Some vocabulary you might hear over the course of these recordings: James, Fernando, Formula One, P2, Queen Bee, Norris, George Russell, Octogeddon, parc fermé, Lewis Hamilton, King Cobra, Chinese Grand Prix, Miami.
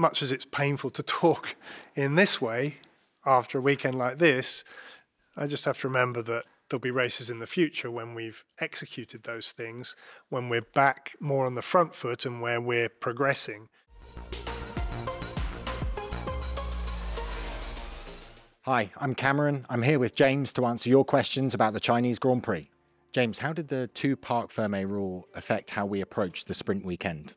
much as it's painful to talk in this way after a weekend like this, I just have to remember that there'll be races in the future when we've executed those things, when we're back more on the front foot and where we're progressing. Hi, I'm Cameron. I'm here with James to answer your questions about the Chinese Grand Prix. James, how did the two parc fermé rule affect how we approach the sprint weekend?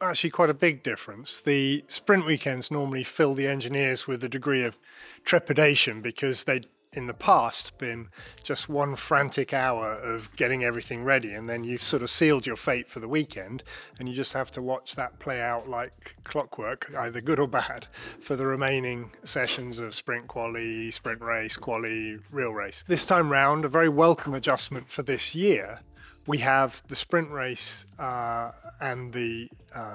Actually, quite a big difference. The sprint weekends normally fill the engineers with a degree of trepidation because they'd in the past been just one frantic hour of getting everything ready, and then you've sort of sealed your fate for the weekend and you just have to watch that play out like clockwork, either good or bad, for the remaining sessions of sprint quali, sprint race, quali, real race. This time round, a very welcome adjustment for this year, we have the sprint race and the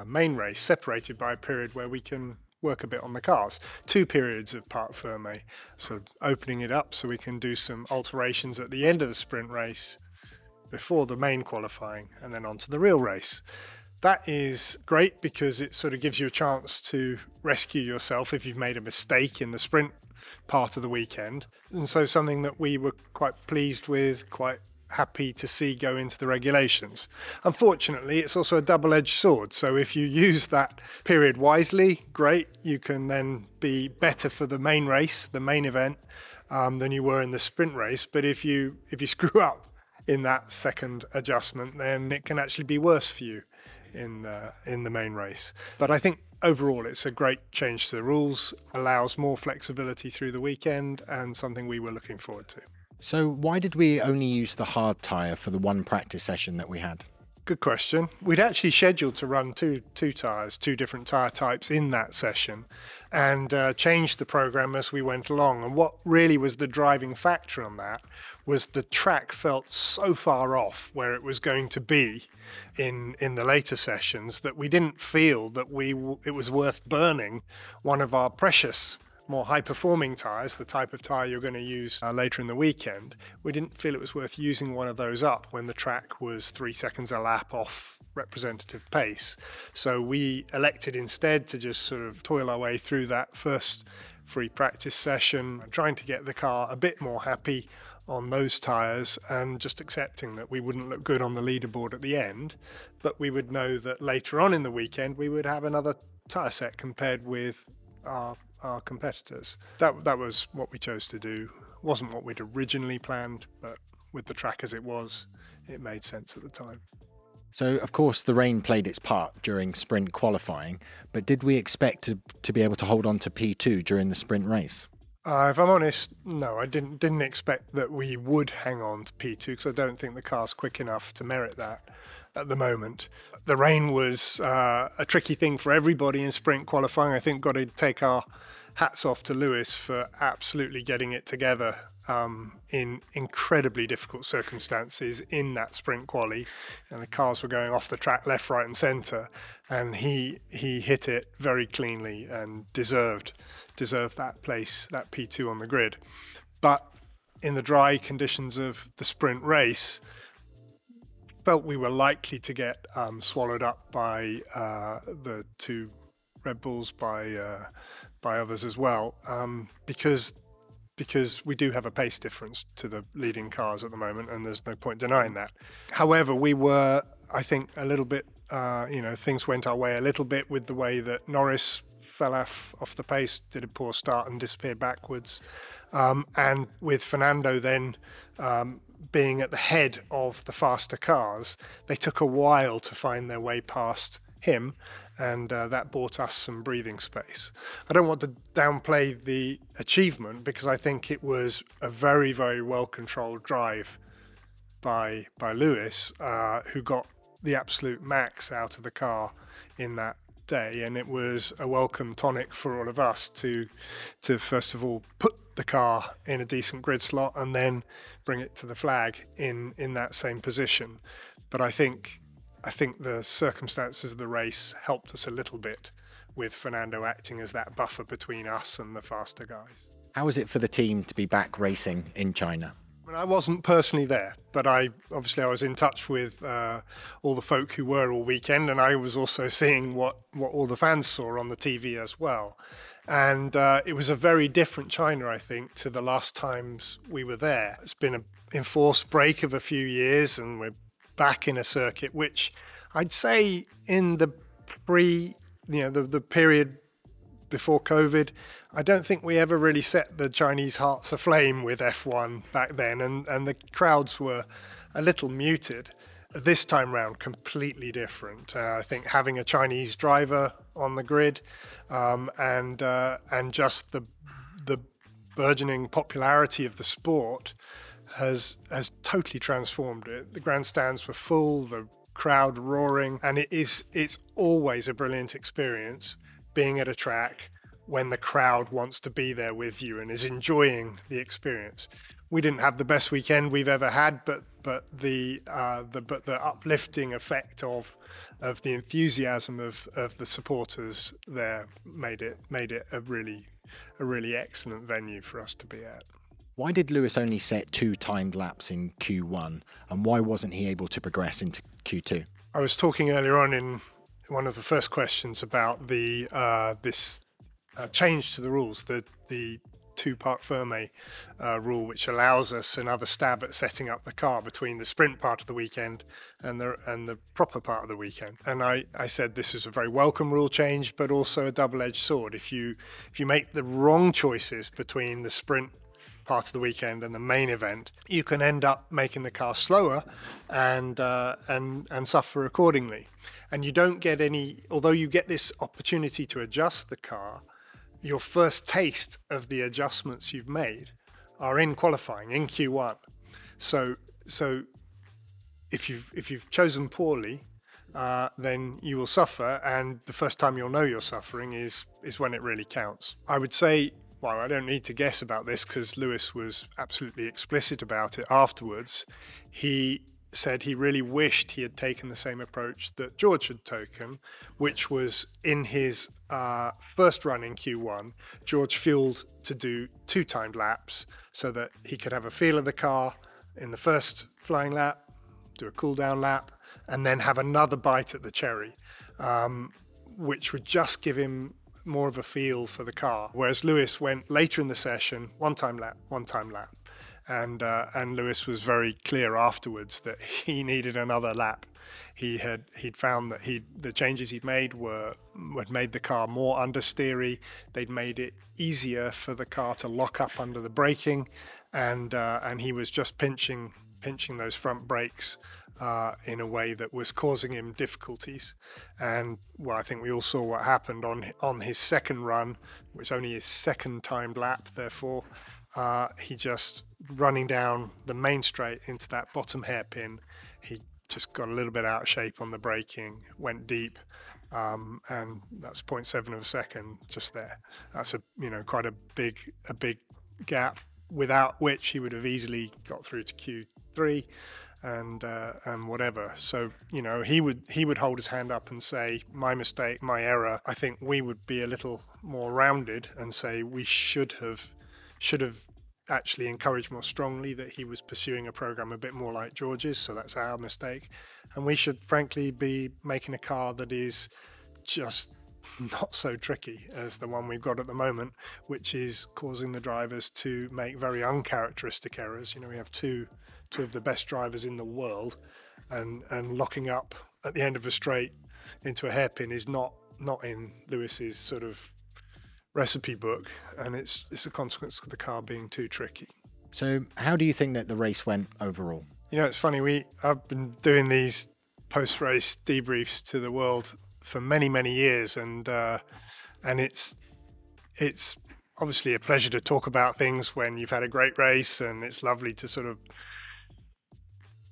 main race separated by a period where we can work a bit on the cars. Two periods of parc fermé, so opening it up so we can do some alterations at the end of the sprint race before the main qualifying and then onto the real race. That is great because it sort of gives you a chance to rescue yourself if you've made a mistake in the sprint part of the weekend. And so something that we were quite pleased with, quite happy to see go into the regulations. Unfortunately, it's also a double-edged sword. So if you use that period wisely, great. You can then be better for the main race, the main event, than you were in the sprint race. But if you screw up in that second adjustment, then it can actually be worse for you in the main race. But I think overall, it's a great change to the rules, allows more flexibility through the weekend, and something we were looking forward to. So why did we only use the hard tyre for the one practice session that we had? Good question. We'd actually scheduled to run two tyres, two different tyre types in that session, and changed the programme as we went along. And what really was the driving factor on that was the track felt so far off where it was going to be in the later sessions that we didn't feel that it was worth burning one of our precious more high-performing tyres, the type of tyre you're going to use later in the weekend. We didn't feel it was worth using one of those up when the track was 3 seconds a lap off representative pace. So we elected instead to just sort of toil our way through that first free practice session, trying to get the car a bit more happy on those tyres and just accepting that we wouldn't look good on the leaderboard at the end, but we would know that later on in the weekend we would have another tyre set compared with our competitors. That was what we chose to do. It wasn't what we'd originally planned, but with the track as it was, it made sense at the time. So of course the rain played its part during sprint qualifying, but did we expect to be able to hold on to P2 during the sprint race? If I'm honest, no, I didn't expect that we would hang on to P2 because I don't think the car's quick enough to merit that at the moment. The rain was a tricky thing for everybody in sprint qualifying. I think got to take our hats off to Lewis for absolutely getting it together in incredibly difficult circumstances in that sprint quali, and the cars were going off the track left, right and centre, and he hit it very cleanly and deserved that place, that P2 on the grid. But in the dry conditions of the sprint race, felt we were likely to get swallowed up by the two Red Bulls, by others as well, because we do have a pace difference to the leading cars at the moment, and there's no point denying that. However, we were, I think, a little bit, you know, things went our way a little bit with the way that Norris fell off the pace, did a poor start and disappeared backwards, and with Fernando then being at the head of the faster cars, they took a while to find their way past him, and that bought us some breathing space. I don't want to downplay the achievement because I think it was a very, very well-controlled drive by Lewis, who got the absolute max out of the car in that day, and it was a welcome tonic for all of us to first of all put the car in a decent grid slot and then bring it to the flag in that same position. But I think the circumstances of the race helped us a little bit with Fernando acting as that buffer between us and the faster guys. How is it for the team to be back racing in China? I mean, I wasn't personally there, but I was in touch with all the folk who were all weekend, and I was also seeing what all the fans saw on the TV as well. And it was a very different China, I think, to the last times we were there. It's been an enforced break of a few years, and we're back in a circuit, which I'd say in the the period before COVID, I don't think we ever really set the Chinese hearts aflame with F1 back then, and the crowds were a little muted. This time round, completely different. I think having a Chinese driver on the grid, and just the burgeoning popularity of the sport has totally transformed it. The grandstands were full, the crowd roaring, and it's always a brilliant experience being at a track when the crowd wants to be there with you and is enjoying the experience. We didn't have the best weekend we've ever had, but the uplifting effect of the enthusiasm of the supporters there made it a really excellent venue for us to be at. Why did Lewis only set 2 timed laps in Q1, and why wasn't he able to progress into Q2? I was talking earlier on in one of the first questions about the this change to the rules, the 2 parc fermé rule, which allows us another stab at setting up the car between the sprint part of the weekend and the proper part of the weekend. And I said this is a very welcome rule change, but also a double-edged sword. If you make the wrong choices between the sprint part of the weekend and the main event, you can end up making the car slower and suffer accordingly. And you don't get any, although you get this opportunity to adjust the car, your first taste of the adjustments you've made are in qualifying, in Q1. So if you've chosen poorly, then you will suffer, and the first time you'll know you're suffering is when it really counts. I would say, well, I don't need to guess about this because Lewis was absolutely explicit about it afterwards. He said he really wished he had taken the same approach that George had taken, which was in his first run in Q1, George fueled to do 2 timed laps so that he could have a feel of the car in the first flying lap, do a cool down lap, and then have another bite at the cherry, which would just give him more of a feel for the car. Whereas Lewis went later in the session, 1 time lap, 1 time lap. And Lewis was very clear afterwards that he needed another lap. He'd found that the changes he'd made had made the car more understeery. They'd made it easier for the car to lock up under the braking, and he was just pinching those front brakes in a way that was causing him difficulties. And well, I think we all saw what happened on his second run, which only his second timed lap. Therefore, he just running down the main straight into that bottom hairpin, he just got a little bit out of shape on the braking, went deep, and that's 0.7 of a second just there. That's quite a big gap, without which he would have easily got through to Q3 and whatever. So he would hold his hand up and say, my mistake, my error. I think we would be a little more rounded and say we should have actually encouraged more strongly that he was pursuing a program a bit more like George's, so that's our mistake. And we should frankly be making a car that is just not so tricky as the one we've got at the moment, which is causing the drivers to make very uncharacteristic errors. We have two of the best drivers in the world, and locking up at the end of a straight into a hairpin is not in Lewis's sort of recipe book, and it's a consequence of the car being too tricky. So how do you think that the race went overall? It's funny, I've been doing these post-race debriefs to the world for many years, and it's obviously a pleasure to talk about things when you've had a great race, and it's lovely to sort of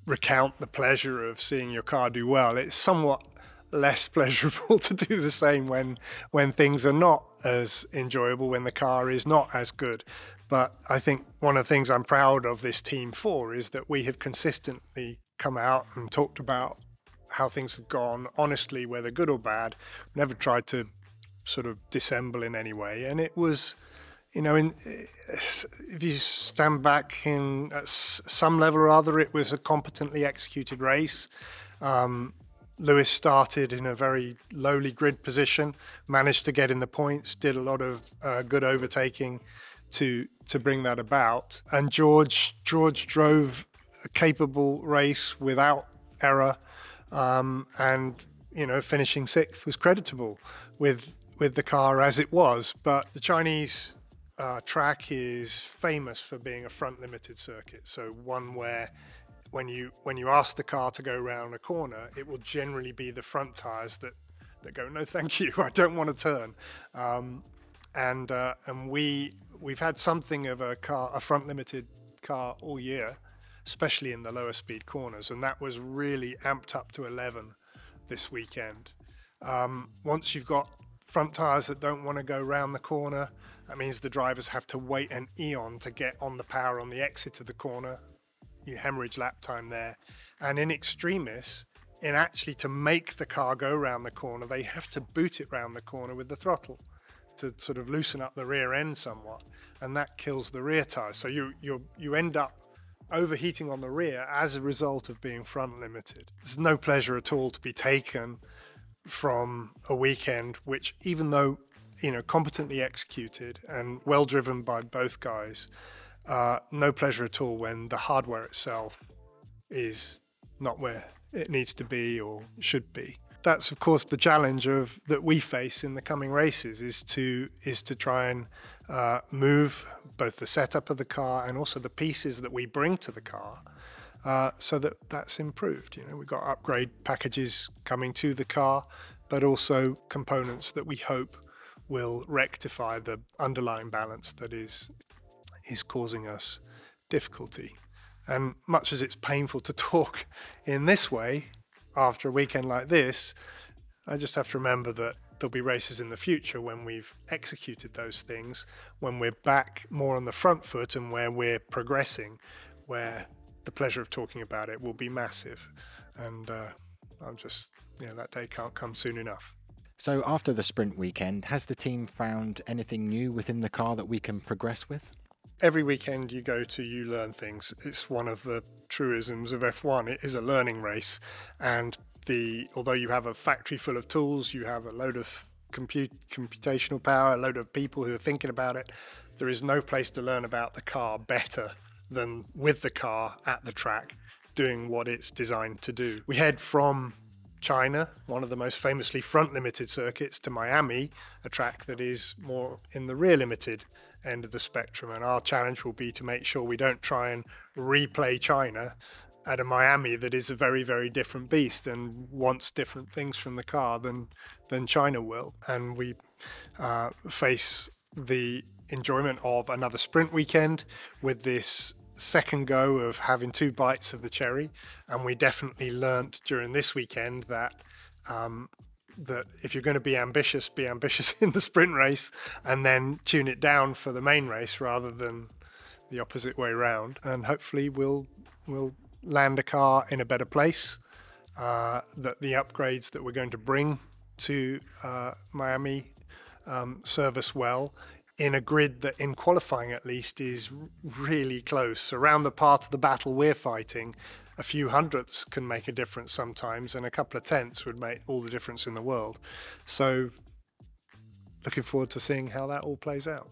recount the pleasure of seeing your car do well. It's somewhat less pleasurable to do the same when things are not as enjoyable, when the car is not as good. But I think one of the things I'm proud of this team for is that we have consistently come out and talked about how things have gone honestly, whether good or bad. Never tried to sort of dissemble in any way, and it was you know, if you stand back in at some level or other, it was a competently executed race. Lewis started in a very lowly grid position, managed to get in the points, did a lot of good overtaking to bring that about. And George drove a capable race without error, and you know, finishing sixth was creditable with the car as it was. But the Chinese track is famous for being a front limited circuit, so one where when you ask the car to go around a corner, it will generally be the front tires that go, no thank you, I don't want to turn. And we've had something of a front limited car all year, especially in the lower speed corners, and that was really amped up to 11 this weekend. Once you've got front tires that don't want to go round the corner, that means the drivers have to wait an eon to get on the power on the exit of the corner. You hemorrhage lap time there. And in extremis, in actually to make the car go round the corner, they have to boot it round the corner with the throttle to sort of loosen up the rear end somewhat, and that kills the rear tires. So you end up overheating on the rear as a result of being front limited. There's no pleasure at all to be taken from a weekend which, even though, you know, competently executed and well driven by both guys, no pleasure at all when the hardware itself is not where it needs to be or should be. That's of course the challenge that we face in the coming races, is to try and move both the setup of the car and also the pieces that we bring to the car, so that's improved. You know, we've got upgrade packages coming to the car, but also components that we hope will rectify the underlying balance that is causing us difficulty. And much as it's painful to talk in this way after a weekend like this, I just have to remember that there'll be races in the future when we've executed those things, when we're back more on the front foot and where we're progressing, where the pleasure of talking about it will be massive. And I'm just, yeah, that day can't come soon enough. So after the sprint weekend, has the team found anything new within the car that we can progress with? Every weekend you go to, you learn things. It's one of the truisms of F1. It is a learning race, and although you have a factory full of tools, you have a load of computational power, a load of people who are thinking about it, there is no place to learn about the car better than with the car at the track doing what it's designed to do. We head from China, one of the most famously front limited circuits, to Miami, a track that is more in the rear limited end of the spectrum, and our challenge will be to make sure we don't try and replay China at a Miami that is a very, very different beast and wants different things from the car than China will. And we face the enjoyment of another sprint weekend with this second go of having two bites of the cherry, and we definitely learnt during this weekend that that if you're going to be ambitious in the sprint race and then tune it down for the main race rather than the opposite way round. And hopefully we'll land a car in a better place, that the upgrades that we're going to bring to Miami serve us well in a grid that, in qualifying at least, is really close. Around the part of the battle we're fighting, a few hundredths can make a difference sometimes, and a couple of tenths would make all the difference in the world. So looking forward to seeing how that all plays out.